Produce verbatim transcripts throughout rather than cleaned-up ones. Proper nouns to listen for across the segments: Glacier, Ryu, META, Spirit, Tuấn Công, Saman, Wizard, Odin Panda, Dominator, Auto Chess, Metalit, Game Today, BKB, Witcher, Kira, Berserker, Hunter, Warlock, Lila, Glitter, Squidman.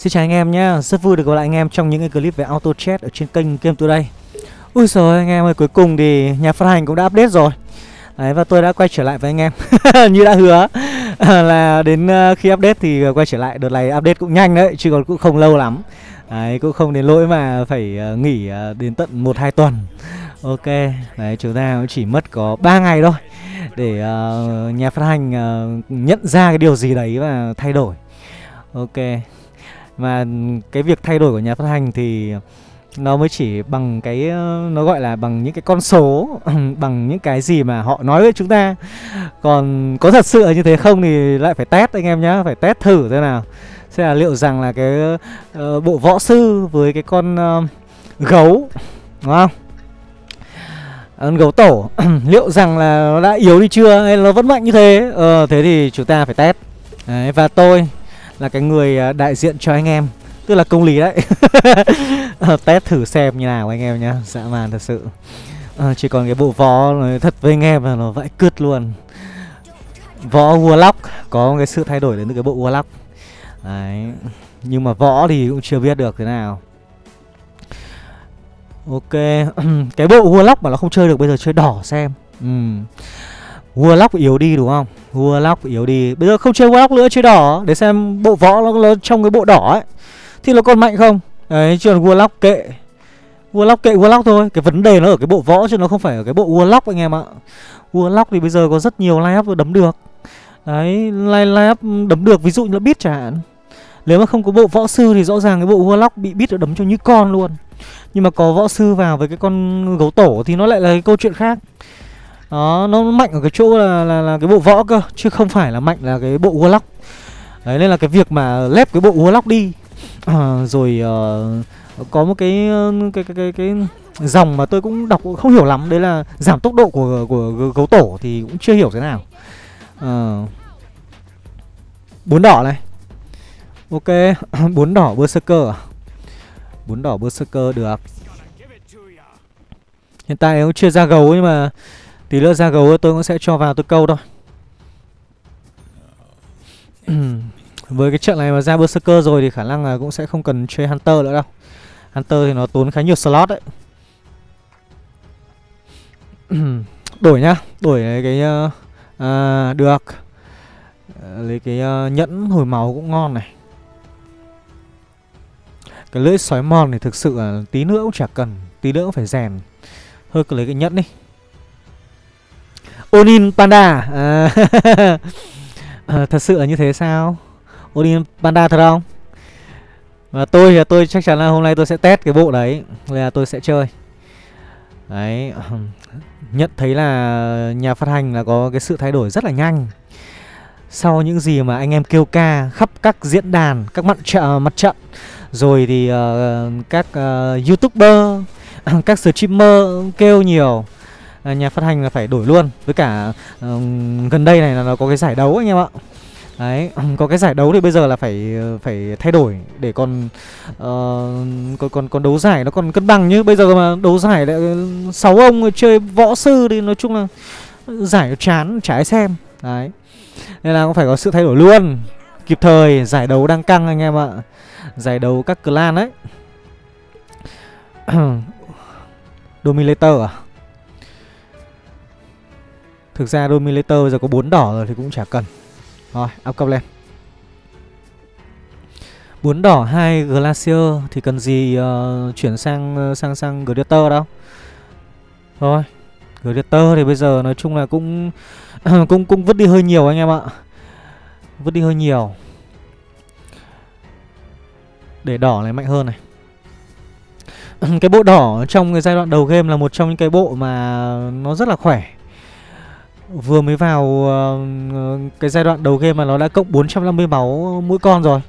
Xin chào anh em nhé, rất vui được gặp lại anh em trong những cái clip về Auto Chess ở trên kênh Game Today. Ui giời anh em ơi, cuối cùng thì nhà phát hành cũng đã update rồi. Đấy, và tôi đã quay trở lại với anh em như đã hứa là đến khi update thì quay trở lại. Đợt này update cũng nhanh đấy, chứ còn cũng không lâu lắm. Đấy, cũng không đến lỗi mà phải nghỉ đến tận một hai tuần. Ok, đấy, chúng ta cũng chỉ mất có ba ngày thôi để uh, nhà phát hành uh, nhận ra cái điều gì đấy và thay đổi. Ok, mà cái việc thay đổi của nhà phát hành thì nó mới chỉ bằng cái, nó gọi là bằng những cái con số bằng những cái gì mà họ nói với chúng ta. Còn có thật sự như thế không thì lại phải test anh em nhá, phải test thử thế nào. Xem là liệu rằng là cái uh, bộ võ sư với cái con uh, gấu, đúng không? Con gấu tổ liệu rằng là nó đã yếu đi chưa hay nó vẫn mạnh như thế. Ờ, thế thì chúng ta phải test. Đấy, và tôi là cái người đại diện cho anh em, tức là công lý đấy. Test thử xem như nào anh em nhá, dã man thật sự. Ờ, chỉ còn cái bộ vó thật với anh em là nó vãi cứt luôn. Võ Warlock có cái sự thay đổi đến từ cái bộ Warlock đấy, nhưng mà võ thì cũng chưa biết được thế nào. Ok, cái bộ Warlock mà nó không chơi được bây giờ chơi đỏ xem. Ừ. Warlock yếu đi đúng không? Warlock yếu đi. Bây giờ không chơi Warlock nữa, chơi đỏ để xem bộ võ nó, nó trong cái bộ đỏ ấy thì nó còn mạnh không? Đấy, chứ còn Warlock kệ. Warlock kệ Warlock thôi. Cái vấn đề nó ở cái bộ võ chứ nó không phải ở cái bộ Warlock anh em ạ. Warlock thì bây giờ có rất nhiều line up đấm được. Đấy, line, line up đấm được, ví dụ như là beat chẳng hạn. Nếu mà không có bộ võ sư thì rõ ràng cái bộ Warlock bị beat đấm cho như con luôn. Nhưng mà có võ sư vào với cái con gấu tổ thì nó lại là cái câu chuyện khác. Đó, nó mạnh ở cái chỗ là, là, là cái bộ võ cơ, chứ không phải là mạnh là cái bộ Warlock. Đấy, nên là cái việc mà lép cái bộ Warlock đi à, rồi uh, có một cái cái, cái cái cái dòng mà tôi cũng đọc không hiểu lắm. Đấy là giảm tốc độ của, của gấu tổ thì cũng chưa hiểu thế nào. à, Bốn đỏ này. Ok, bốn đỏ Berserker à? Bốn đỏ Berserker được. Hiện tại cũng chưa ra gấu, nhưng mà tí nữa ra gấu tôi cũng sẽ cho vào tôi câu thôi. Với cái trận này mà ra Berserker rồi thì khả năng là cũng sẽ không cần chơi Hunter nữa đâu. Hunter thì nó tốn khá nhiều slot đấy. Đổi nhá, đổi cái à, được. Lấy cái nhẫn hồi máu cũng ngon này. Cái lưỡi sói mòn thì thực sự là tí nữa cũng chả cần, tí nữa cũng phải rèn. Thôi cứ lấy cái nhẫn đi. Odin Panda à. À, thật sự là như thế sao? Odin Panda thật không? Và tôi thì tôi chắc chắn là hôm nay tôi sẽ test cái bộ đấy, là tôi sẽ chơi. Đấy, nhận thấy là nhà phát hành là có cái sự thay đổi rất là nhanh. Sau những gì mà anh em kêu ca khắp các diễn đàn, các mặt trận, mặt trận rồi thì uh, các uh, youtuber, các streamer kêu nhiều, uh, nhà phát hành là phải đổi luôn. Với cả uh, gần đây này là nó có cái giải đấu anh em ạ. Đấy, có cái giải đấu thì bây giờ là phải phải thay đổi để còn uh, còn, còn còn đấu giải nó còn cân bằng. Như bây giờ mà đấu giải lại sáu ông chơi võ sư thì nói chung là giải chán chả ai xem. Đấy, nên là cũng phải có sự thay đổi luôn, kịp thời. Giải đấu đang căng anh em ạ, giải đấu các clan đấy. Dominator à? Thực ra Dominator bây giờ có bốn đỏ rồi thì cũng chả cần. Rồi, up cấp lên. Bốn đỏ hai Glacier thì cần gì uh, chuyển sang sang sang Glitter đâu. Thôi, Glitter thì bây giờ nói chung là cũng cũng cũng vứt đi hơi nhiều anh em ạ. Vứt đi hơi nhiều. Để đỏ này mạnh hơn này. Cái bộ đỏ trong cái giai đoạn đầu game là một trong những cái bộ mà nó rất là khỏe. Vừa mới vào uh, cái giai đoạn đầu game mà nó đã cộng bốn trăm năm mươi máu mỗi con rồi.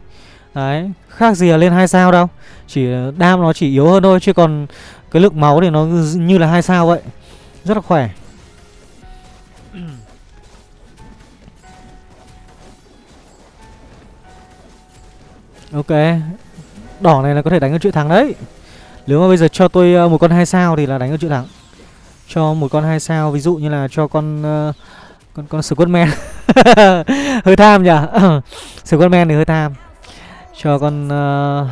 Đấy, khác gì là lên hai sao đâu. Chỉ đam nó chỉ yếu hơn thôi, chứ còn cái lượng máu thì nó như là hai sao vậy. Rất là khỏe. Ok, đỏ này là có thể đánh ở chữ thắng đấy. Nếu mà bây giờ cho tôi một con hai sao thì là đánh ở chữ thắng. Cho một con hai sao, ví dụ như là cho con uh, con con Squidman hơi tham nhỉ. Squidman thì hơi tham. Cho con uh...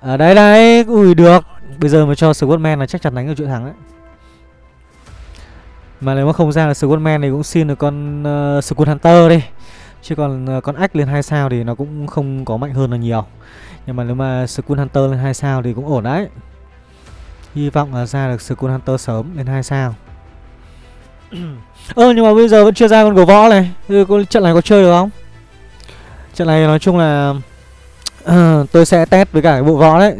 à, đấy đấy, ui được. Bây giờ mà cho Squidman là chắc chắn đánh được chuyện thắng đấy. Mà nếu mà không ra là Squidman thì cũng xin được con uh, Squid Hunter đi. Chứ còn uh, con ếch lên hai sao thì nó cũng không có mạnh hơn là nhiều. Nhưng mà nếu mà Squid Hunter lên hai sao thì cũng ổn đấy. Hy vọng là ra được Squid Hunter sớm lên hai sao. Ơ ờ, nhưng mà bây giờ vẫn chưa ra con gấu võ này. Trận này có chơi được không? Trận này nói chung là uh, tôi sẽ test với cả cái bộ võ đấy.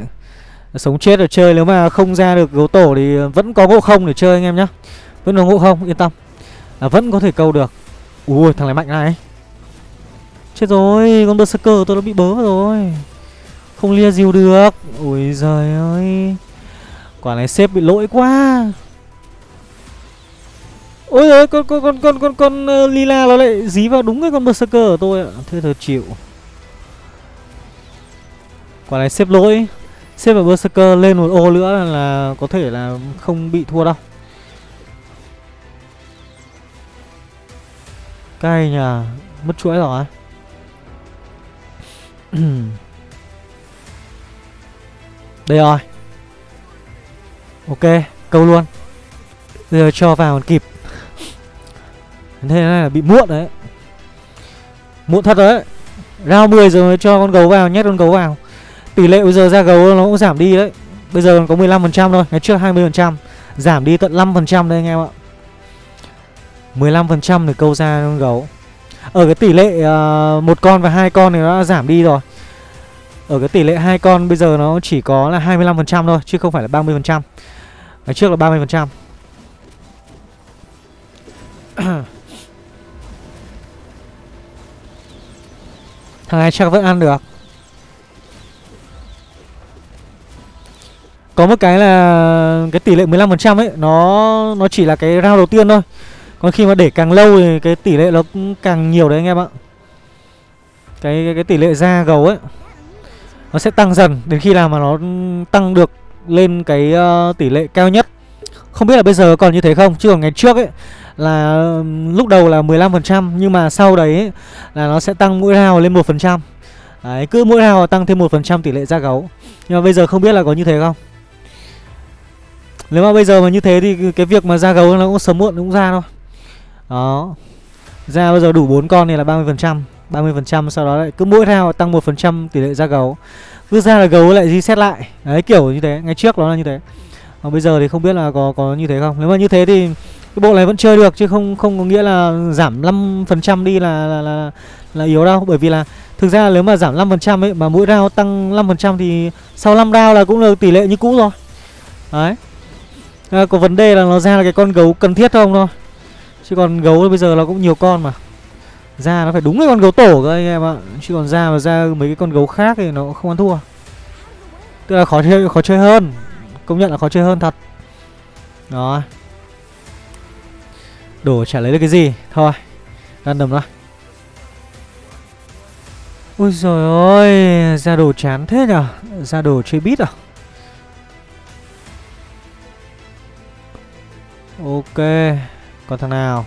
Sống chết rồi chơi, nếu mà không ra được gấu tổ thì vẫn có gỗ không để chơi anh em nhá. Vẫn có gỗ không, yên tâm là vẫn có thể câu được. Ui thằng này mạnh này. Chết rồi, con Berserker tôi đã bị bớ vào rồi. Không lia dìu được. Ui giời ơi. Quả này sếp bị lỗi quá. Ôi ơi, con con con con con con uh, Lila nó lại dí vào đúng cái con Berserker của tôi ạ. Thế thôi chịu. Quả này sếp lỗi. Sếp và Berserker lên một ô nữa là có thể là không bị thua đâu. Cay nhờ, mất chuỗi rồi. Đây rồi. Ok, câu luôn. Bây giờ cho vào còn kịp. Thế này là bị muộn đấy. Muộn thật đấy. Round mười rồi cho con gấu vào, nhét con gấu vào. Tỷ lệ bây giờ ra gấu nó cũng giảm đi đấy. Bây giờ còn có mười lăm phần trăm thôi, ngày trước hai mươi phần trăm. Giảm đi tận năm phần trăm đây anh em ạ. mười lăm phần trăm để câu ra con gấu. Ở cái tỷ lệ uh, một con và hai con thì nó đã giảm đi rồi. Ở cái tỷ lệ hai con bây giờ nó chỉ có là hai mươi lăm phần trăm thôi, chứ không phải là ba mươi phần trăm. Ngày trước là ba mươi phần trăm. Thằng này chắc vẫn ăn được. Có một cái là cái tỷ lệ mười lăm phần trăm ấy, Nó nó chỉ là cái round đầu tiên thôi. Còn khi mà để càng lâu thì cái tỷ lệ nó cũng càng nhiều đấy anh em ạ. Cái cái, cái tỷ lệ ra gấu ấy nó sẽ tăng dần đến khi nào mà nó tăng được lên cái uh, tỷ lệ cao nhất. Không biết là bây giờ còn như thế không. Chứ còn ngày trước ấy là lúc đầu là mười lăm phần trăm, nhưng mà sau đấy ấy, là nó sẽ tăng mỗi round lên một phần trăm. Đấy, cứ mỗi round tăng thêm một phần trăm tỷ lệ ra gấu. Nhưng mà bây giờ không biết là có như thế không. Nếu mà bây giờ mà như thế thì cái việc mà ra gấu nó cũng sớm muộn cũng ra thôi. Đó. Ra bây giờ đủ bốn con thì là ba mươi phần trăm. ba mươi phần trăm sau đó lại cứ mỗi round tăng một phần trăm tỷ lệ ra gấu. Cứ ra là gấu lại reset lại. Đấy kiểu như thế, ngày trước nó là như thế. Còn bây giờ thì không biết là có có như thế không. Nếu mà như thế thì cái bộ này vẫn chơi được, chứ không không có nghĩa là giảm năm phần trăm đi là là, là là yếu đâu, bởi vì là thực ra là nếu mà giảm năm phần trăm ấy mà mỗi round tăng năm phần trăm thì sau năm round là cũng là tỷ lệ như cũ rồi. Đấy. À, có vấn đề là nó ra là cái con gấu cần thiết không thôi. Chứ còn gấu bây giờ nó cũng nhiều con mà. Ra nó phải đúng cái con gấu tổ cơ anh em ạ. Chứ còn ra mà ra mấy cái con gấu khác thì nó không ăn thua. Tức là khó chơi, khó chơi hơn. Công nhận là khó chơi hơn thật. Đó. Đổ chả lấy được cái gì. Thôi random ra. Ui giời ơi, ra đồ chán thế nhở. Ra đồ chơi beat à. Ok, còn thằng nào?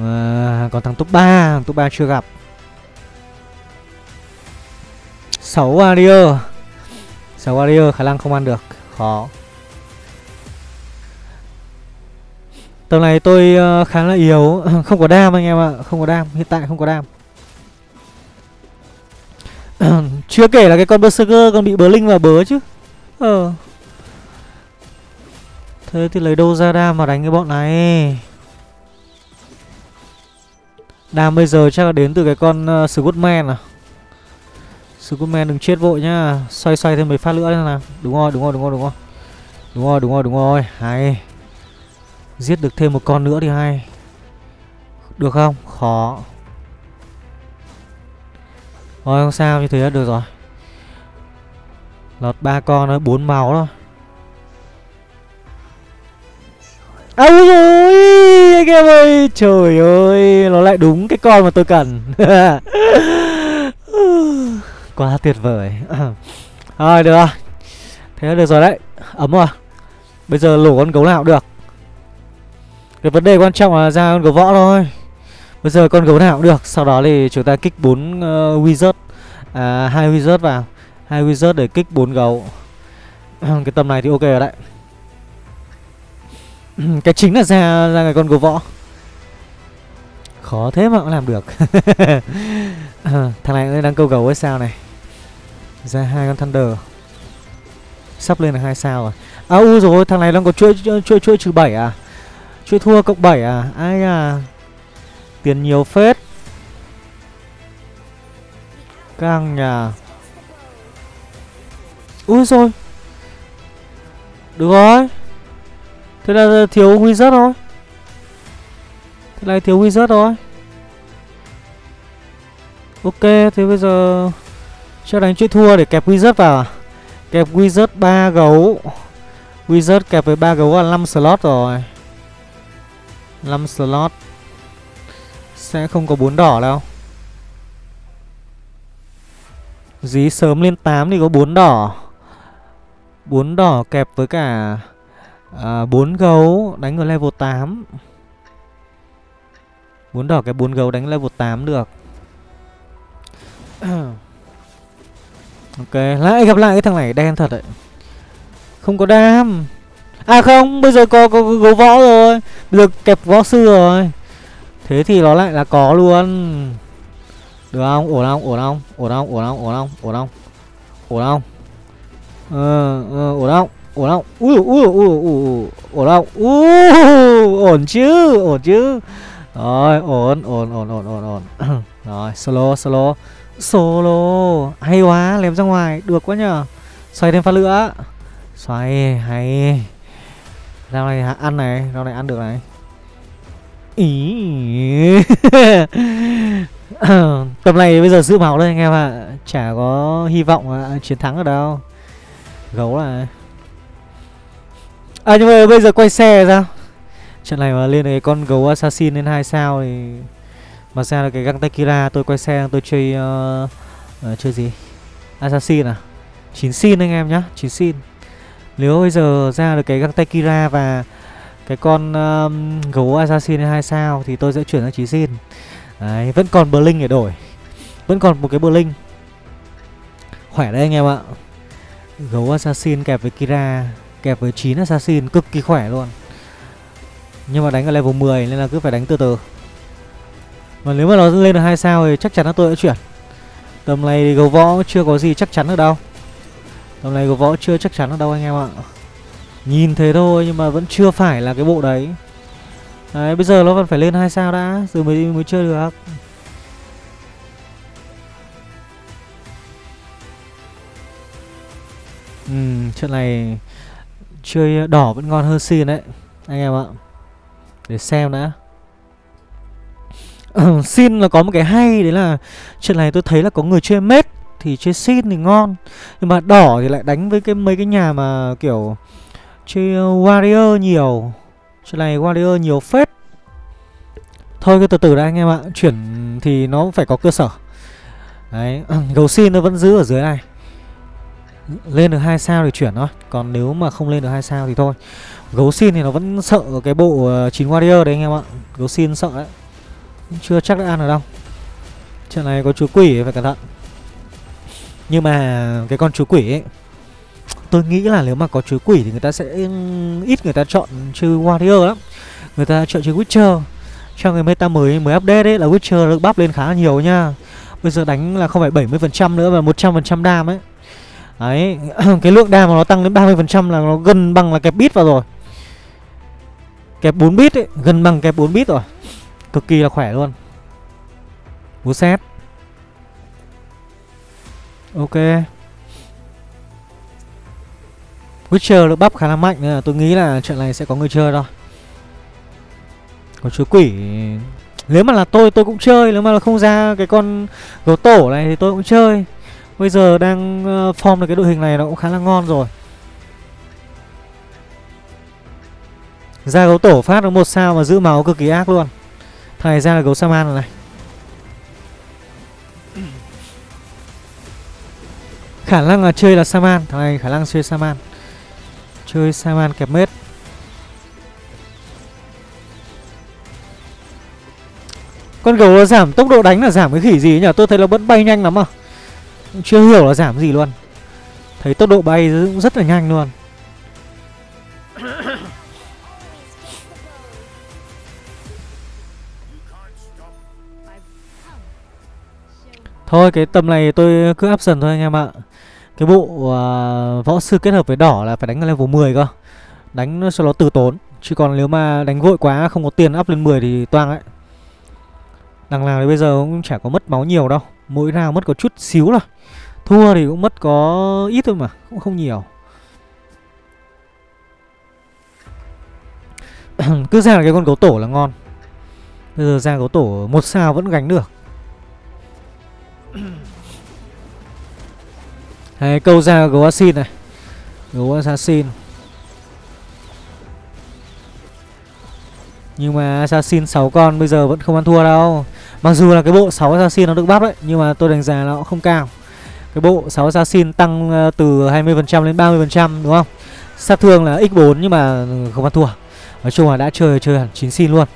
À, còn thằng top ba, thằng top ba chưa gặp. sáu warrior. sáu warrior khả năng không ăn được, khó. Tầm này tôi khá là yếu, không có đam anh em ạ, không có đam, hiện tại không có đam. Chưa kể là cái con Berserker còn bị bớ linh và bớ chứ. Ờ. Thế thì lấy đâu ra đam mà đánh cái bọn này. Đam bây giờ chắc là đến từ cái con uh, Squidman à. Squidman đừng chết vội nhá. Xoay xoay thêm mấy phát nữa nào. Đúng rồi, đúng rồi, đúng rồi, đúng rồi. Đúng rồi, đúng rồi, đúng rồi, hay. Giết được thêm một con nữa thì hay. Được không? Khó. Thôi không sao, như thế là được rồi. Lọt ba con nó bốn máu thôi. Ôi ôi anh em ơi, trời ơi, nó lại đúng cái con mà tôi cần. Quá tuyệt vời. Thôi được rồi. Thế là được rồi đấy. Ấm rồi. Bây giờ lổ con gấu nào cũng được. Cái vấn đề quan trọng là ra con gấu võ thôi. Bây giờ con gấu nào cũng được. Sau đó thì chúng ta kích bốn uh, wizard, à, hai wizard vào, hai wizard để kích bốn gấu. Cái tầm này thì ok rồi đấy. Cái chính là ra ra cái con gấu võ. Khó thế mà cũng làm được. Thằng này đang câu gấu hay sao này. Ra hai con Thunder. Sắp lên là hai sao rồi. À u rồi, thằng này đang có chuỗi chuỗi chuỗi trừ bảy à. Chuỗi thua cộng bảy à. Ai à. Tiền nhiều phết. Căng nhà. Úi rồi. Được rồi. Thế là thiếu wizard rồi. Thế này thiếu wizard rồi. Ok, thế bây giờ cho đánh chuỗi thua để kẹp wizard vào à? Kẹp wizard ba gấu. Wizard kẹp với ba gấu là năm slot rồi. năm slot. Sẽ không có bốn đỏ đâu. Dí sớm lên tám thì có bốn đỏ. bốn đỏ kẹp với cả à, bốn gấu đánh ở level tám. bốn đỏ kẹp bốn gấu đánh level tám được. Ok, lại gặp lại cái thằng này đen thật đấy. Không có đam. À không, bây giờ có, có, có gấu võ rồi. Bây giờ kẹp võ sư rồi. Thế thì nó lại là có luôn. Được không? Ổn không? Ổn không? Ổn không? Ổn không? Ổn không? Ổn không? Ổn không? Ờ, ổn không? Ổn không? Ui, ui, ui, ui. Ổn không? Ui, ổn chứ, ổn chứ. Rồi, ổn, ổn, ổn, ổn, ổn, ổn. Rồi, solo, solo. Solo. Hay quá, lém ra ngoài. Được quá nhờ. Xoay thêm phát lửa. Xoay, hay. Rau này ăn này, rau này ăn được này. Ý. Tầm này bây giờ giữ máu đây anh em ạ. Chả có hy vọng à, chiến thắng ở đâu. Gấu là. À nhưng mà bây giờ quay xe sao? Trận này mà lên cái con gấu assassin lên hai sao thì mà ra là cái găng tequila. Tôi quay xe tôi chơi uh, uh, chơi gì? Assassin à? chín xin anh em nhá, chín xin. Nếu bây giờ ra được cái găng tequila và cái con um, gấu assassin hai sao thì tôi sẽ chuyển sang chín xin. Đấy, vẫn còn bờ linh để đổi. Vẫn còn một cái bờ linh. Khỏe đấy anh em ạ. Gấu assassin kẹp với Kira, kẹp với chín assassin cực kỳ khỏe luôn. Nhưng mà đánh ở level mười nên là cứ phải đánh từ từ. Mà nếu mà nó lên được hai sao thì chắc chắn là tôi sẽ chuyển. Tầm này gấu võ chưa có gì chắc chắn được đâu. Tầm này gấu võ chưa chắc chắn được đâu anh em ạ. Nhìn thế thôi nhưng mà vẫn chưa phải là cái bộ đấy. Đấy, bây giờ nó vẫn phải lên hai sao đã rồi mới mới chơi được. Ừ, trận này chơi đỏ vẫn ngon hơn xin đấy anh em ạ. Để xem đã. Xin là có một cái hay đấy là trận này tôi thấy là có người chơi mết thì chơi xin thì ngon, nhưng mà đỏ thì lại đánh với cái mấy cái nhà mà kiểu chơi warrior nhiều. Trận này warrior nhiều phết. Thôi cứ từ từ đã anh em ạ. Chuyển thì nó cũng phải có cơ sở. Đấy, gấu xin nó vẫn giữ ở dưới này. Lên được hai sao thì chuyển thôi. Còn nếu mà không lên được hai sao thì thôi. Gấu xin thì nó vẫn sợ cái bộ chín warrior đấy anh em ạ. Gấu xin sợ đấy. Chưa chắc đã ăn được đâu. Trận này có chú quỷ phải cẩn thận. Nhưng mà cái con chú quỷ ấy, tôi nghĩ là nếu mà có chú quỷ thì người ta sẽ ít người ta chọn chơi warrior lắm. Người ta chọn chơi Witcher. Trong cái meta mới mới update ấy là Witcher được buff lên khá là nhiều nha. Bây giờ đánh là không phải bảy mươi phần trăm nữa mà một trăm phần trăm đam ấy. Đấy, cái lượng đam mà nó tăng đến ba mươi phần trăm là nó gần bằng là kẹp bit vào rồi. Kẹp bốn bit ấy, gần bằng kẹp bốn bit rồi. Cực kỳ là khỏe luôn. Bú xét. Ok. Witcher được buff khá là mạnh nên là tôi nghĩ là chuyện này sẽ có người chơi thôi. Có chú quỷ. Nếu mà là tôi tôi cũng chơi. Nếu mà là không ra cái con gấu tổ này thì tôi cũng chơi. Bây giờ đang form được cái đội hình này nó cũng khá là ngon rồi. Ra gấu tổ phát nó một sao mà giữ máu cực kỳ ác luôn. Thằng này ra là gấu Saman rồi này. Khả năng là chơi là Saman. Thằng này khả năng chơi Saman. Chơi Saman kẹp mết. Con gấu nó giảm tốc độ đánh là giảm cái khỉ gì nhỉ? Tôi thấy nó vẫn bay nhanh lắm mà. Chưa hiểu là giảm gì luôn. Thấy tốc độ bay cũng rất là nhanh luôn. Thôi cái tầm này tôi cứ áp dần thôi anh em ạ. Cái bộ uh, võ sư kết hợp với đỏ là phải đánh lên level mười cơ. Đánh cho nó từ tốn. Chứ còn nếu mà đánh vội quá không có tiền up lên mười thì toang ấy. Đằng nào thì bây giờ cũng chả có mất máu nhiều đâu. Mỗi nào mất có chút xíu là. Thua thì cũng mất có ít thôi mà. Cũng không nhiều. Cứ ra là cái con gấu tổ là ngon. Bây giờ ra gấu tổ một sao vẫn gánh được. Đấy, câu ra gấu assassin này. Gấu assassin. Nhưng mà assassin sáu con bây giờ vẫn không ăn thua đâu. Mặc dù là cái bộ sáu assassin nó được bắp đấy, nhưng mà tôi đánh giá nó cũng không cao. Cái bộ sáu assassin tăng từ hai mươi phần trăm lên ba mươi phần trăm đúng không? Sát thương là nhân bốn nhưng mà không ăn thua. Nói chung là đã chơi chơi hẳn chín xin luôn.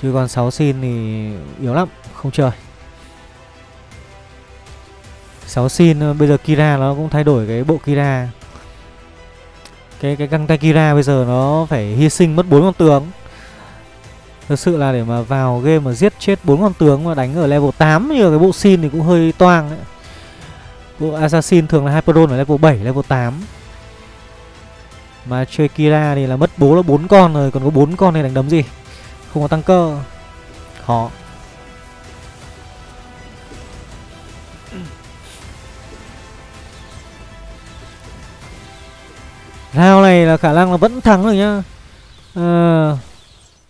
Chứ còn sáu xin thì yếu lắm, không chơi. sáu xin bây giờ Kira nó cũng thay đổi cái bộ Kira. Cái cái găng tay Kira bây giờ nó phải hy sinh mất bốn con tướng. Thực sự là để mà vào game mà giết chết bốn con tướng mà đánh ở level tám như cái bộ Sin thì cũng hơi toang đấy. Bộ Assassin thường là Hyperon ở level bảy, level tám. Mà chơi Kira thì là mất bố là bốn con rồi, còn có bốn con này đánh đấm gì? Không có tăng cơ. Khó. Round này là khả năng là vẫn thắng rồi nhá. Ờ.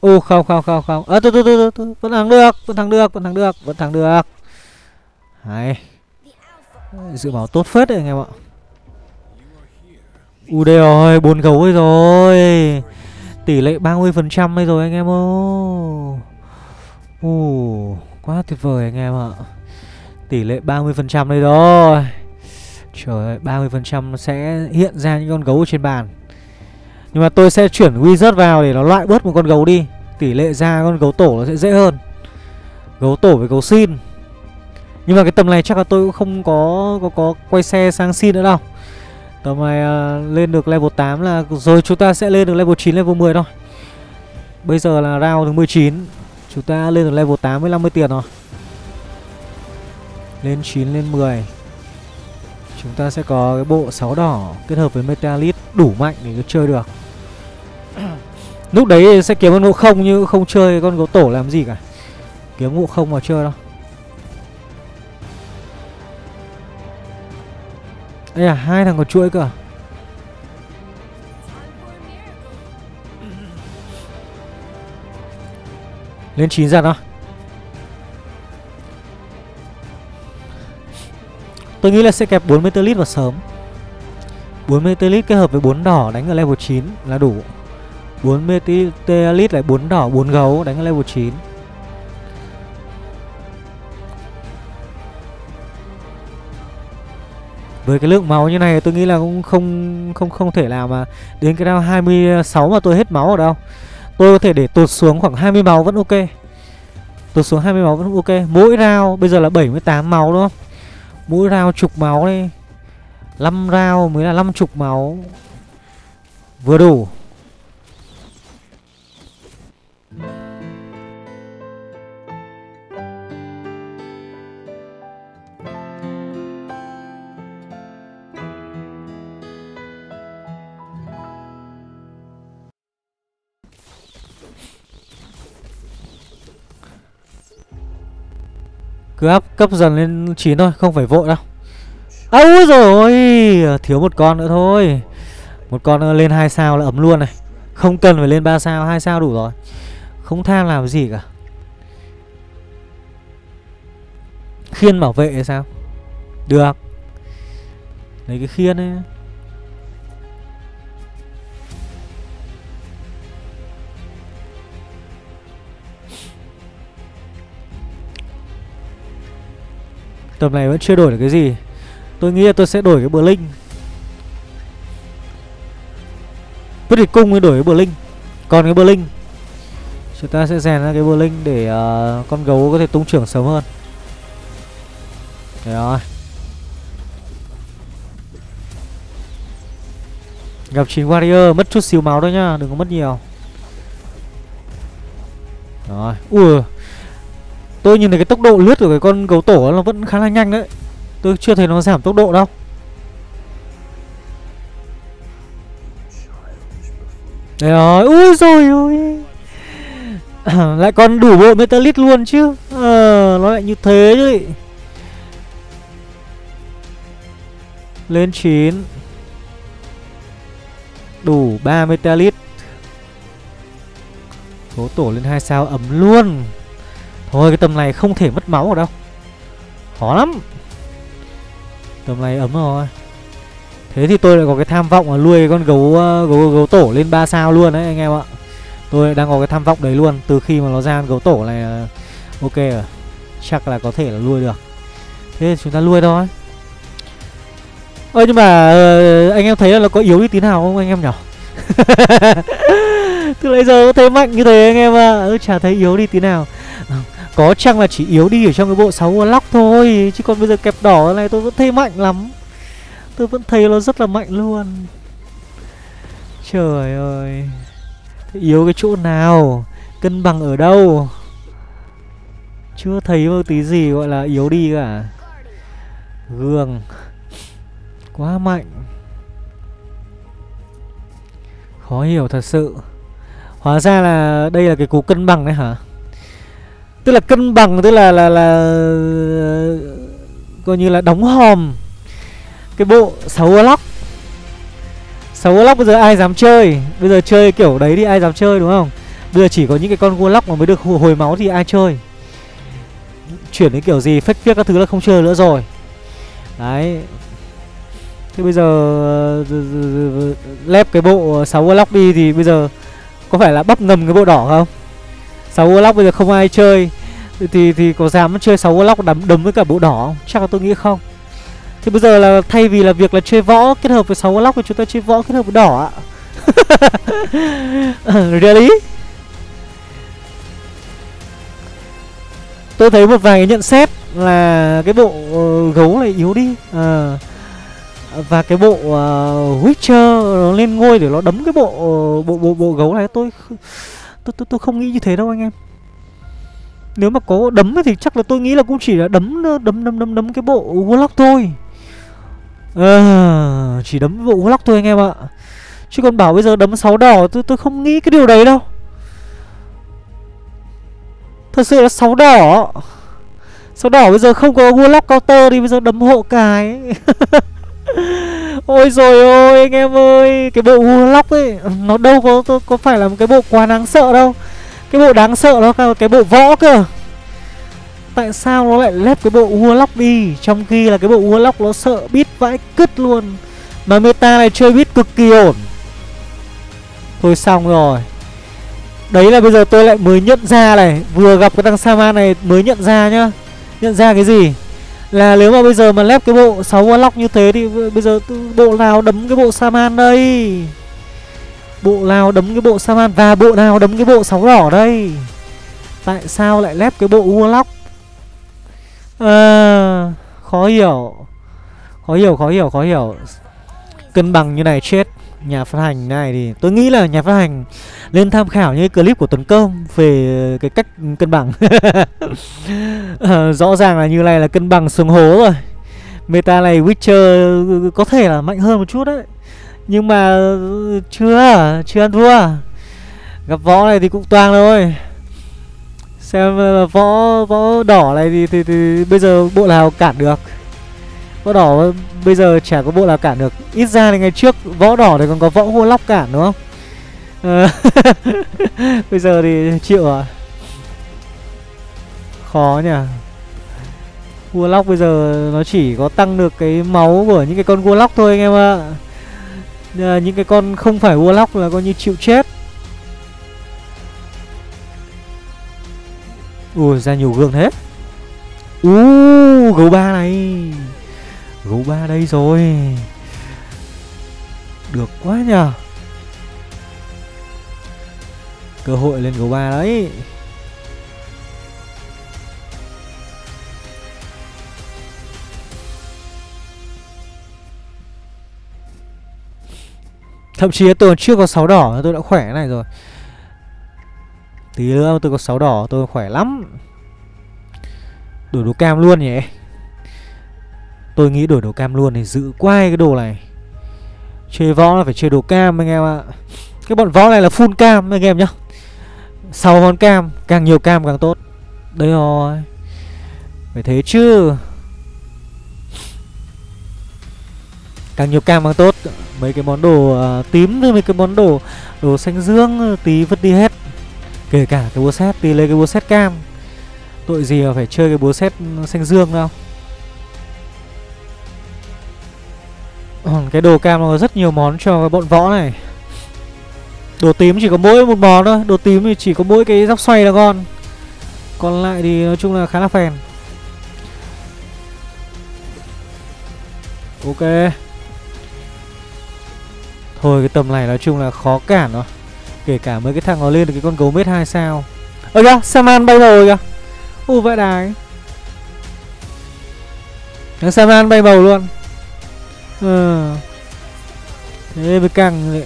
Ô không không không không. Ơ à, từ, từ, từ, từ vẫn thắng được, vẫn thắng được, vẫn thắng được, vẫn thắng được. Đấy. Dự báo tốt phết đấy anh em ạ. U đây rồi, bốn gấu rồi. Tỷ lệ ba mươi phần trăm đây rồi anh em ơi. Ồ, quá tuyệt vời anh em ạ. Tỷ lệ ba mươi phần trăm đây rồi. Trời ơi, ba mươi phần trăm sẽ hiện ra những con gấu trên bàn. Nhưng mà tôi sẽ chuyển Wizard vào để nó loại bớt một con gấu đi. Tỷ lệ ra con gấu tổ nó sẽ dễ hơn. Gấu tổ với gấu Sin. Nhưng mà cái tầm này chắc là tôi cũng không có có, có quay xe sang Sin nữa đâu. Tầm này uh, lên được level tám là rồi, chúng ta sẽ lên được level chín, level mười thôi. Bây giờ là round thứ mười chín. Chúng ta lên được level tám với năm mươi tiền rồi. Lên chín, lên mười. Chúng ta sẽ có cái bộ sáu đỏ kết hợp với Metalit đủ mạnh để chơi được. Lúc đấy sẽ kiếm con ngộ không, nhưng không chơi con gấu tổ làm gì cả. Kiếm ngộ không mà chơi đâu. Đây là hai thằng còn chuỗi cơ. Lên chín giật đó. Tôi nghĩ là sẽ kẹp bốn Metalit vào sớm. bốn Metalit kết hợp với bốn đỏ đánh ở level chín là đủ. bốn Metalit lại bốn đỏ, bốn gấu đánh ở level chín. Với cái lượng máu như này tôi nghĩ là cũng không không không thể nào mà đến cái round hai mươi sáu mà tôi hết máu ở đâu. Tôi có thể để tụt xuống khoảng hai mươi máu vẫn ok. Tụt xuống hai mươi máu vẫn ok. Mỗi round bây giờ là bảy mươi tám máu đúng không? Mỗi round chục máu đi, năm round mới là năm chục máu. Vừa đủ. Cứ áp cấp dần lên chín thôi, không phải vội đâu. À, úi rồi, thiếu một con nữa thôi. Một con lên hai sao là ấm luôn này. Không cần phải lên ba sao, hai sao đủ rồi. Không than làm gì cả. Khiên bảo vệ hay sao? Được. Lấy cái khiên ấy. Tầm này vẫn chưa đổi được cái gì. Tôi nghĩ là tôi sẽ đổi cái bờ linh. Quyết định cung mới đổi cái bờ linh. Còn cái bờ linh Chúng ta sẽ rèn ra cái bờ linh để uh, con gấu có thể tung trưởng sớm hơn. Đấy rồi. Gặp chín warrior, mất chút xíu máu thôi nhá, đừng có mất nhiều. Rồi, ui. Tôi nhìn thấy cái tốc độ lướt của cái con gấu tổ nó vẫn khá là nhanh đấy. Tôi chưa thấy nó giảm tốc độ đâu. Đấy rồi, ui rồi ui. Lại còn đủ bộ Metalit luôn chứ. Ờ, à, nó lại như thế chứ. Lên chín. Đủ ba Metalit. Gấu tổ lên hai sao ấm luôn. Thôi cái tầm này không thể mất máu ở đâu. Khó lắm. Tầm này ấm rồi. Thế thì tôi lại có cái tham vọng là nuôi con gấu, gấu gấu tổ lên ba sao luôn đấy anh em ạ. Tôi đang có cái tham vọng đấy luôn. Từ khi mà nó ra con gấu tổ này ok rồi. Chắc là có thể là nuôi được. Thế thì chúng ta nuôi thôi. Ơ nhưng mà anh em thấy là nó có yếu đi tí nào không anh em nhỉ? Từ nãy giờ có thấy mạnh như thế anh em ạ. À. Chả thấy yếu đi tí nào. Có chăng là chỉ yếu đi ở trong cái bộ sáu Warlock thôi. Chứ còn bây giờ kẹp đỏ này tôi vẫn thấy mạnh lắm. Tôi vẫn thấy nó rất là mạnh luôn. Trời ơi. Thế yếu cái chỗ nào? Cân bằng ở đâu? Chưa thấy một tí gì gọi là yếu đi cả. Gương quá mạnh. Khó hiểu thật sự. Hóa ra là đây là cái cú cân bằng đấy hả? Tức là cân bằng, tức là là là coi như là đóng hòm cái bộ sáu Warlock. sáu Warlock bây giờ ai dám chơi? Bây giờ chơi kiểu đấy thì ai dám chơi đúng không? Bây giờ chỉ có những cái con Warlock mà mới được hồi máu thì ai chơi? Chuyển đến kiểu gì fake fake các thứ là không chơi nữa rồi. Đấy. Thế bây giờ lép cái bộ sáu Warlock đi thì bây giờ có phải là bắp ngầm cái bộ đỏ không? sáu Warlock bây giờ không ai chơi thì thì có dám chơi sáu Warlock đấm đấm với cả bộ đỏ không? Chắc là tôi nghĩ không. Thì bây giờ là thay vì là việc là chơi võ kết hợp với sáu Warlock thì chúng ta chơi võ kết hợp với đỏ ạ. Really? Tôi thấy một vài cái nhận xét là cái bộ uh, gấu này yếu đi à. Và cái bộ uh, Witcher nó lên ngôi để nó đấm cái bộ uh, bộ, bộ bộ gấu này. Tôi Tôi, tôi, tôi không nghĩ như thế đâu anh em. Nếu mà có đấm thì chắc là tôi nghĩ là cũng chỉ là đấm đấm đấm đấm đấm cái bộ Warlock thôi. À, chỉ đấm bộ Warlock thôi anh em ạ. Chứ còn bảo bây giờ đấm sáu đỏ tôi tôi không nghĩ cái điều đấy đâu. Thật sự là sáu đỏ. sáu đỏ bây giờ không có Warlock counter thì bây giờ đấm hộ cái. Ôi rồi ôi anh em ơi, cái bộ Warlock ấy nó đâu có có phải là một cái bộ quá đáng sợ đâu. Cái bộ đáng sợ nó là cái bộ võ cơ. Tại sao nó lại lép cái bộ Warlock đi, trong khi là cái bộ Warlock nó sợ bít vãi cứt luôn. Mà meta này chơi bít cực kỳ ổn. Thôi xong rồi. Đấy là bây giờ tôi lại mới nhận ra này. Vừa gặp cái thằng Saman này mới nhận ra nhá. Nhận ra cái gì? Là nếu mà bây giờ mà lép cái bộ sáu Warlock như thế thì bây giờ bộ nào đấm cái bộ Saman đây? Bộ nào đấm cái bộ Saman và bộ nào đấm cái bộ sáu đỏ đây? Tại sao lại lép cái bộ Warlock? À, khó hiểu. Khó hiểu, khó hiểu, khó hiểu. Cân bằng như này chết. Nhà phát hành này thì tôi nghĩ là nhà phát hành nên tham khảo những clip của Tuấn Công về cái cách cân bằng. À, rõ ràng là như này là cân bằng xuống hố rồi. Meta này Witcher có thể là mạnh hơn một chút đấy. Nhưng mà chưa, chưa ăn thua. Gặp võ này thì cũng toang thôi. Xem võ võ đỏ này thì, thì, thì bây giờ bộ nào cản được. Võ đỏ bây giờ chả có bộ nào cản được. Ít ra thì ngày trước võ đỏ thì còn có võ Warlock cản đúng không? À, bây giờ thì chịu à. Khó nhỉ. Warlock bây giờ nó chỉ có tăng được cái máu của những cái con Warlock thôi anh em ạ. À. À, những cái con không phải Warlock là coi như chịu chết. Ui ra nhiều gương thế. Uuuu gấu ba này. Gấu ba đây rồi. Được quá nhờ. Cơ hội lên gấu ba đấy. Thậm chí tôi chưa có sáu đỏ tôi đã khỏe cái này rồi. Tí nữa tôi có sáu đỏ tôi khỏe lắm. Đổi đồ cam luôn nhỉ. Tôi nghĩ đổi đồ cam luôn thì giữ quay cái đồ này. Chơi võ là phải chơi đồ cam anh em ạ. Cái bọn võ này là full cam anh em nhá. Sáu con cam, càng nhiều cam càng tốt. Đấy rồi. Phải thế chứ. Càng nhiều cam càng tốt. Mấy cái món đồ tím với mấy cái món đồ đồ xanh dương tí vứt đi hết. Kể cả cái búa xét, tí lấy cái búa xét cam. Tội gì mà phải chơi cái búa xét xanh dương đâu. Cái đồ cam nó có rất nhiều món cho cái bọn võ này. Đồ tím chỉ có mỗi một món thôi. Đồ tím thì chỉ có mỗi cái giáp xoay là ngon. Còn lại thì nói chung là khá là phèn. Ok. Thôi cái tầm này nói chung là khó cản rồi. Kể cả mấy cái thằng nó lên được cái con gấu mết hai sao. Ơ kìa, Saman bay bầu kìa. Ui vãi đái. Thằng Saman bay bầu luôn. Ờ. Thế mới càng.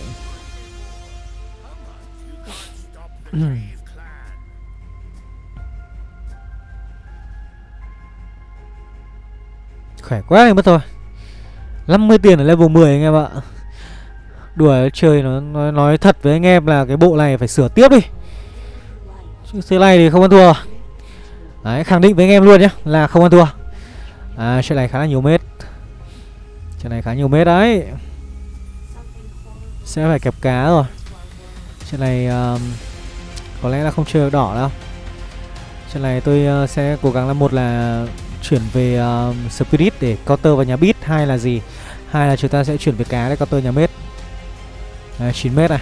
Khỏe quá thì mất thôi. năm mươi tiền ở level mười anh em ạ. Đùa chơi nó nói, nói thật với anh em là cái bộ này phải sửa tiếp đi. Thế này thì không ăn thua. Đấy, khẳng định với anh em luôn nhá là không ăn thua. À, chuyện này khá là nhiều mét. Chuyện này khá nhiều mét đấy. Sẽ phải kẹp cá rồi. Chuyện này uh, có lẽ là không chơi đỏ đâu. Chuyện này tôi uh, sẽ cố gắng là một là chuyển về uh, Spirit để counter vào nhà beat. Hai là gì? Hai là chúng ta sẽ chuyển về cá để counter nhà mết. Đấy, chín mét này.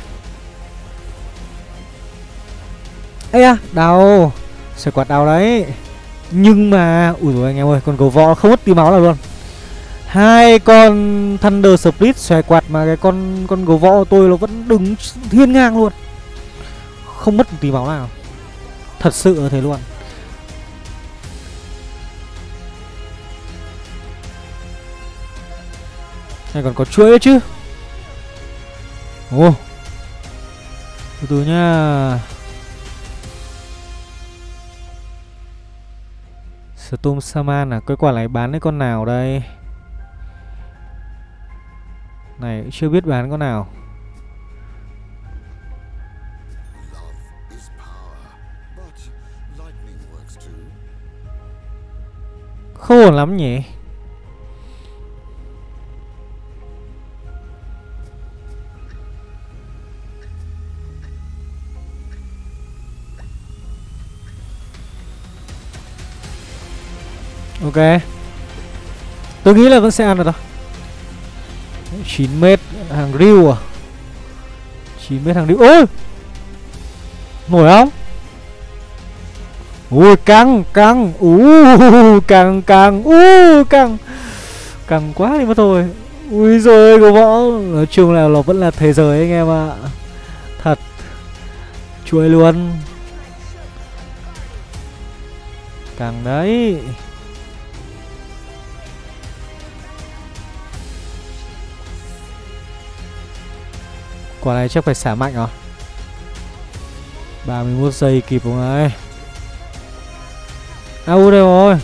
Ê à, đau. Xoay quạt đau đấy. Nhưng mà, ui dồi anh em ơi, con gấu võ không mất tí máu nào luôn. Hai con Thunder Split xoay quạt mà cái con con gấu võ của tôi nó vẫn đứng hiên ngang luôn. Không mất một tí máu nào. Thật sự là thế luôn. Này còn có chuỗi nữa chứ. Ồ. Từ từ nhá. Storm Saman à, cái quả này bán cái con nào đây? Này chưa biết bán con nào. Không ổn lắm nhỉ. Ok. Tôi nghĩ là vẫn sẽ ăn được đâu. chín mét hàng riu à. chín mét hàng riu. Ơ. Nổi không? Ui căng, căng. Ú căng căng. Ú căng. Căng quá đi mất thôi. Ui giời ơi, gấu võ. Nói chung là nó vẫn là thế giới anh em ạ. À. Thật. Chuối luôn. Căng đấy. Quả này chắc phải xả mạnh rồi. ba mươi mốt giây kịp không đấy. Au đây rồi.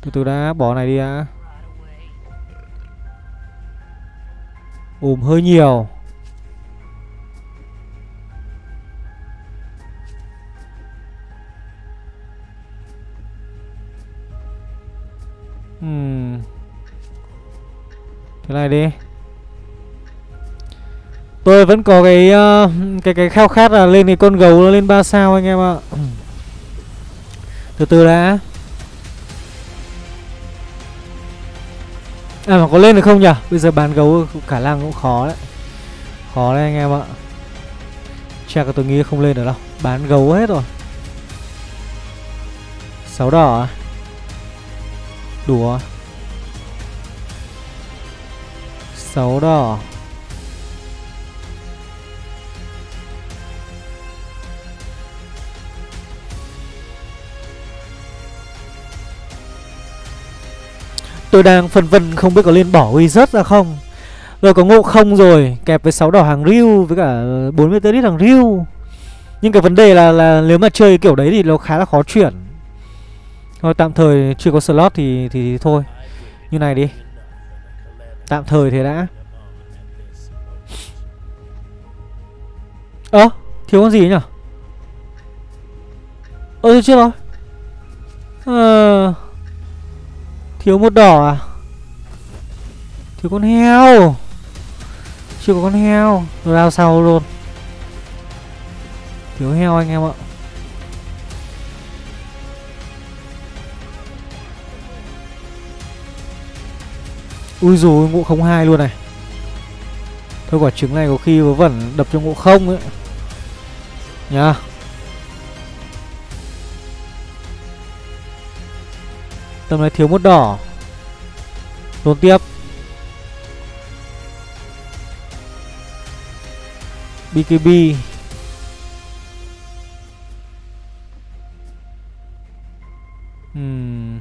Từ từ đã, bỏ này đi đã. Ôm hơi nhiều. Hmm. Thế này đi. Tôi vẫn có cái uh, cái cái khao khát là lên cái con gấu lên ba sao anh em ạ. Từ từ đã. À mà có lên được không nhỉ? Bây giờ bán gấu khả năng cũng khó đấy. Khó đấy anh em ạ. Chắc là tôi nghĩ không lên được đâu. Bán gấu hết rồi. Sáu đỏ à? Đủ à? Sáu đỏ. Tôi đang phân vân không biết có nên bỏ Wizard ra không. Rồi có ngộ không rồi, kẹp với sáu đỏ hàng Ryu với cả bốn Metalit hàng Ryu. Nhưng cái vấn đề là là nếu mà chơi kiểu đấy thì nó khá là khó chuyển. Thôi tạm thời chưa có slot thì thì thôi. Như này đi. Tạm thời thế đã. Ơ, à, thiếu con gì nhỉ? Ơ chưa rồi. Ờ à, thiếu một đỏ à? Thiếu con heo. Chưa có con heo. Rồi lao sau luôn. Thiếu heo anh em ạ. Ui dù ngộ không hai luôn này. Thôi quả trứng này có khi vớ vẩn đập cho ngộ không ấy nhá. Yeah. Tầm này thiếu một đỏ. Đồn tiếp. bê ca bê. Hmm.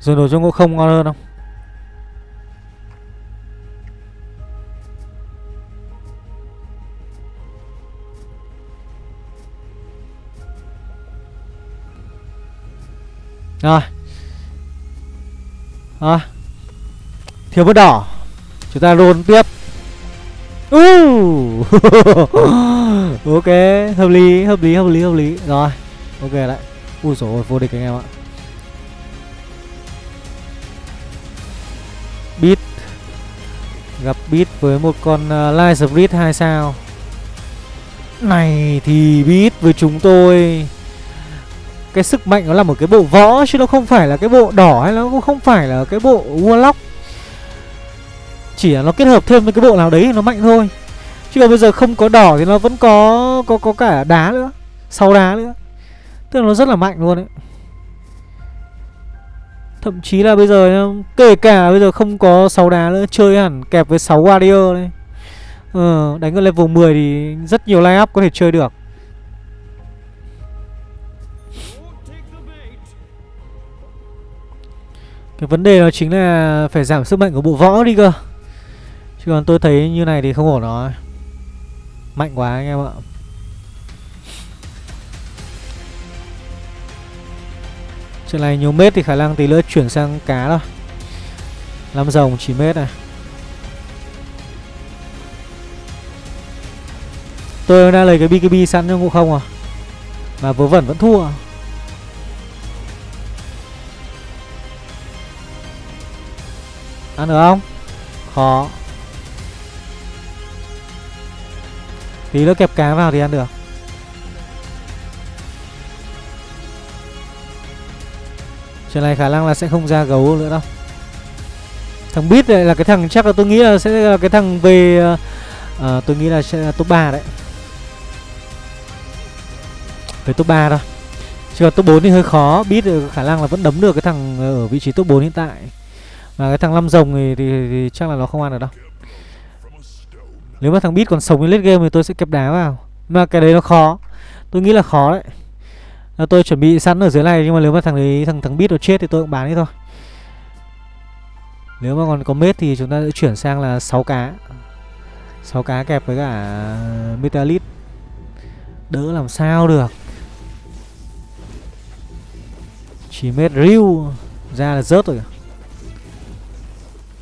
Rồi đổi cho ngộ không ngon hơn không? Rồi à, thiếu mất đỏ. Chúng ta roll tiếp. uh. Ok, hợp lý, hợp lý, hợp lý, hợp lý. Rồi, ok lại. Ui dồi ôi, vô địch anh em ạ. Beat. Gặp Beat với một con uh, Light Spirit hai sao. Này thì Beat với chúng tôi, cái sức mạnh nó là một cái bộ võ chứ nó không phải là cái bộ đỏ, hay nó cũng không phải là cái bộ Warlock. Chỉ là nó kết hợp thêm với cái bộ nào đấy thì nó mạnh thôi. Chứ còn bây giờ không có đỏ thì nó vẫn có có có cả đá nữa, sáu đá nữa. Tức là nó rất là mạnh luôn đấy. Thậm chí là bây giờ kể cả bây giờ không có sáu đá nữa, chơi hẳn kẹp với sáu warrior đấy. Ờ, đánh ở level mười thì rất nhiều line up có thể chơi được. Cái vấn đề đó chính là phải giảm sức mạnh của bộ võ đi cơ. Chứ còn tôi thấy như này thì không ổn nó. Mạnh quá anh em ạ. Chuyện này nhiều mét thì khả năng tí nữa chuyển sang cá thôi. Năm rồng chín mét này. Tôi đã lấy cái bê ca bê sẵn cho ngộ không à. Mà vớ vẩn vẫn thua. Ăn được không? Khó. Tí nữa kẹp cá vào thì ăn được. Chuyện này khả năng là sẽ không ra gấu nữa đâu. Thằng Beat này là cái thằng chắc là tôi nghĩ là sẽ là cái thằng về à, tôi nghĩ là sẽ là top ba đấy. Về top ba thôi. Chứ còn top bốn thì hơi khó. Beat khả năng là vẫn đấm được cái thằng ở vị trí top bốn hiện tại. Mà cái thằng năm rồng thì, thì, thì chắc là nó không ăn được đâu. Nếu mà thằng Beat còn sống đến late game thì tôi sẽ kẹp đá vào. Mà cái đấy nó khó. Tôi nghĩ là khó đấy. Là tôi chuẩn bị sẵn ở dưới này. Nhưng mà nếu mà thằng đấy, thằng thằng Beat nó chết thì tôi cũng bán đi thôi. Nếu mà còn có mết thì chúng ta sẽ chuyển sang là sáu cá. sáu cá kẹp với cả Metalit. Đỡ làm sao được. Chỉ mết riu ra là rớt rồi cả.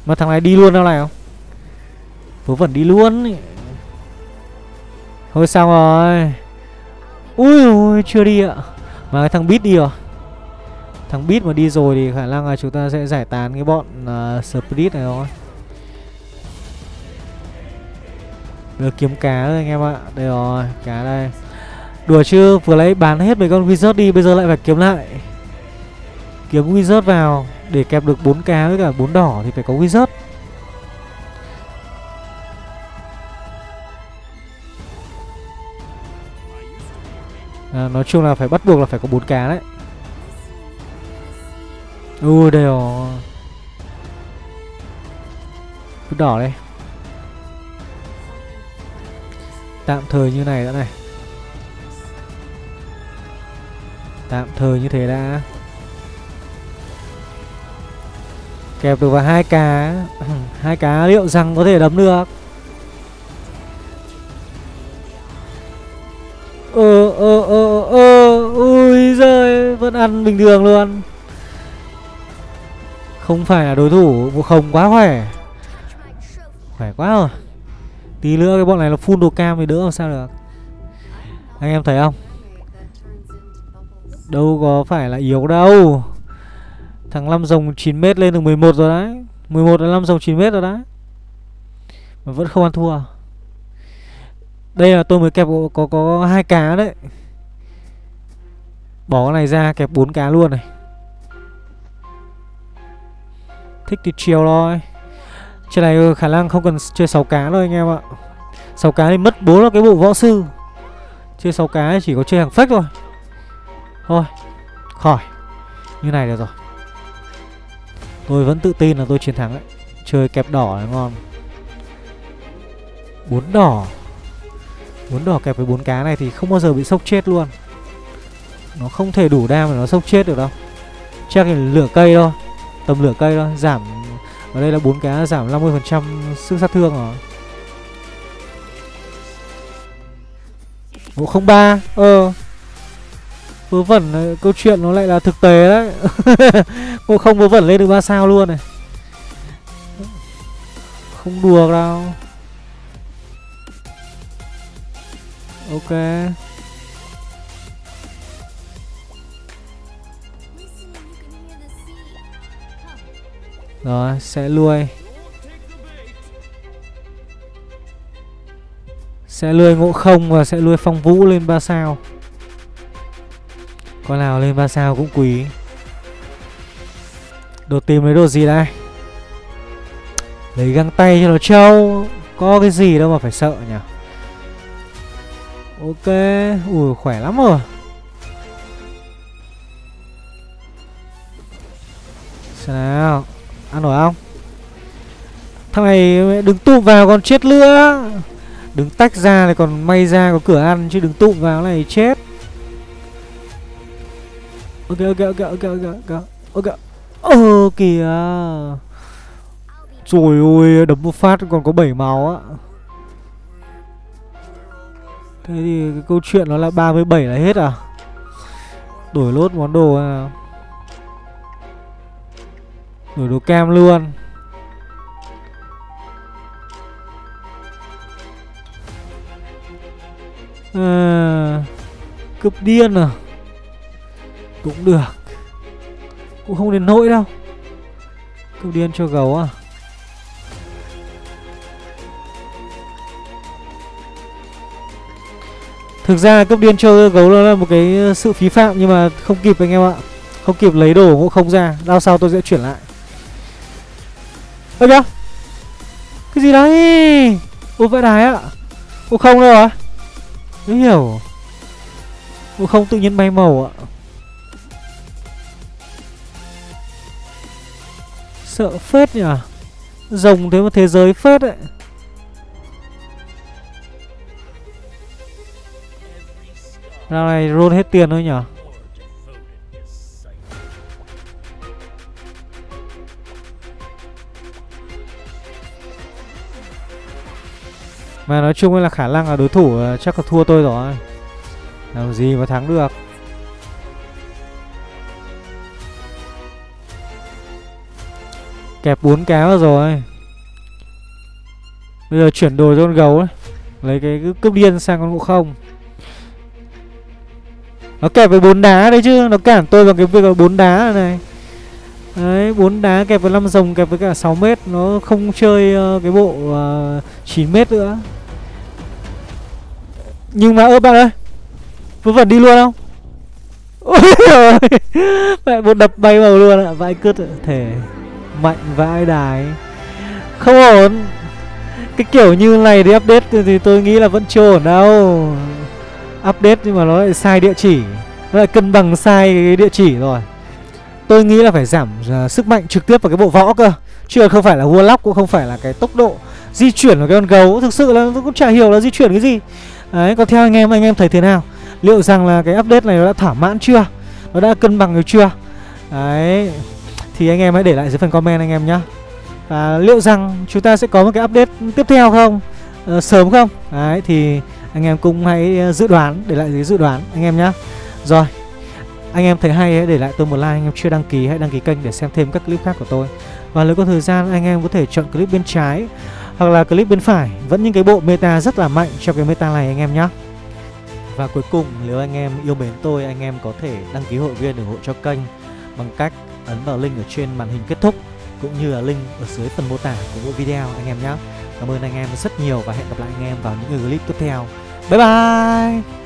Mà thằng này đi luôn đâu này không? Vớ vẩn đi luôn. Thôi xong rồi. Ui ôi chưa đi ạ. Mà cái thằng Beat đi rồi. Thằng Beat mà đi rồi thì khả năng là chúng ta sẽ giải tán cái bọn uh, Spirit này thôi. Được kiếm cá rồi anh em ạ. Đây rồi, cá đây. Đùa chứ, vừa lấy bán hết mấy con Wizard đi, bây giờ lại phải kiếm lại. Kiếm Wizard vào. Để kẹp được bốn cá với cả bốn đỏ thì phải có Wizard. À, nói chung là phải bắt buộc là phải có bốn cá đấy. Ui đây rồi. Cứ đỏ đây. Tạm thời như này đã này. Tạm thời như thế đã. Kẹp được vào hai cá. Hai cá liệu rằng có thể đấm được. Ơ ơ ơ ơ ui giời, vẫn ăn bình thường luôn. Không phải là đối thủ một không quá khỏe. Khỏe quá rồi. Tí nữa cái bọn này là full đồ cam thì đỡ làm sao được. Anh em thấy không? Đâu có phải là yếu đâu. Thằng năm rồng chín mét lên được mười một rồi đấy. mười một là năm rồng chín mét rồi đấy. Mà vẫn không ăn thua. Đây là tôi mới kẹp có có, có hai cá đấy. Bỏ cái này ra kẹp bốn cá luôn này. Thích thì chiều thôi. Trên này khả năng không cần chơi sáu cá thôi anh em ạ. sáu cá thì mất bốn là cái bộ võ sư. Chơi sáu cá chỉ có chơi hàng fake thôi. Thôi, khỏi. Như này được rồi. Tôi vẫn tự tin là tôi chiến thắng đấy. Chơi kẹp đỏ là ngon. Bốn đỏ. Bốn đỏ kẹp với bốn cá này thì không bao giờ bị sốc chết luôn. Nó không thể đủ đam mà nó sốc chết được đâu. Chắc là lửa cây thôi. Tầm lửa cây thôi. Giảm. Ở đây là bốn cá giảm năm mươi phần trăm sức sát thương rồi. Bộ không ba. Ờ vớ vẩn, câu chuyện nó lại là thực tế đấy. Cô không vớ vẩn lên được ba sao luôn này. Không đùa đâu. Ok. Rồi, sẽ lui. Sẽ lui ngộ không và sẽ lui phong vũ lên ba sao. Con nào lên ba sao cũng quý. Đồ tìm lấy đồ gì đây? Lấy găng tay cho nó trâu. Có cái gì đâu mà phải sợ nhỉ. Ok. Ui khỏe lắm rồi. Sao? Ăn nổi không? Thằng này đứng tụm vào còn chết nữa. Đứng tách ra này còn may ra có cửa ăn. Chứ đứng tụm vào này chết. Ok ok ok ok ok ok. Ơ kìa. Trời ơi, đấm một phát còn có bảy máu á. Thế thì cái câu chuyện nó là ba mươi bảy là hết à? Đổi lốt món đồ à? Đổi đồ cam luôn. À, cướp điên à? Cũng được. Cũng không đến nỗi đâu. Cướp điên cho gấu à? Thực ra cướp điên cho gấu nó là một cái sự phí phạm. Nhưng mà không kịp anh em ạ. Không kịp lấy đồ ngộ không ra. Đao sau tôi sẽ chuyển lại. Ơ kìa. Cái gì đấy? Ôi vãi đái ạ. Ngộ không đâu à? Đấy hiểu. Ngộ không tự nhiên bay màu ạ. Sợ phết nhỉ. Rồng thế mà thế giới phết đấy. Rao này roll hết tiền thôi nhỉ. Mà nói chung là khả năng là đối thủ chắc là thua tôi rồi. Làm gì mà thắng được. Kẹp bốn cá vào rồi. Bây giờ chuyển đồ cho con gấu ấy. Lấy cái cướp điên sang con ngộ không. Nó kẹp với bốn đá đấy chứ. Nó cản tôi bằng cái việc là bốn đá này. Đấy, bốn đá kẹp với năm rồng kẹp với cả sáu mét. Nó không chơi uh, cái bộ uh, chín mét nữa. Nhưng mà ơ bạn ơi, vớ vẩn đi luôn không? Ôi trời ơi, một đập bay vào luôn ạ. Vãi cứt thể. Mạnh vãi đái. Không ổn. Cái kiểu như này thì update thì tôi nghĩ là vẫn chưa ổn đâu. Update nhưng mà nó lại sai địa chỉ. Nó lại cân bằng sai cái địa chỉ rồi. Tôi nghĩ là phải giảm uh, sức mạnh trực tiếp vào cái bộ võ cơ. Chứ không phải là Warlock, cũng không phải là cái tốc độ di chuyển của cái con gấu. Thực sự là tôi cũng chả hiểu là di chuyển cái gì. Đấy, còn theo anh em, anh em thấy thế nào? Liệu rằng là cái update này nó đã thỏa mãn chưa? nó đã cân bằng được chưa? Đấy, thì anh em hãy để lại dưới phần comment anh em nhé. Và liệu rằng chúng ta sẽ có một cái update tiếp theo không? Ờ, sớm không? Đấy, thì anh em cũng hãy dự đoán, để lại dưới dự đoán anh em nhé. Rồi, anh em thấy hay hãy để lại tôi một like, anh em chưa đăng ký hãy đăng ký kênh để xem thêm các clip khác của tôi. Và nếu có thời gian anh em có thể chọn clip bên trái hoặc là clip bên phải, vẫn những cái bộ meta rất là mạnh trong cái meta này anh em nhé. Và cuối cùng, nếu anh em yêu mến tôi, anh em có thể đăng ký hội viên ủng hộ cho kênh bằng cách ấn vào link ở trên màn hình kết thúc cũng như là link ở dưới phần mô tả của mỗi video anh em nhé. Cảm ơn anh em rất nhiều và hẹn gặp lại anh em vào những clip tiếp theo. Bye bye.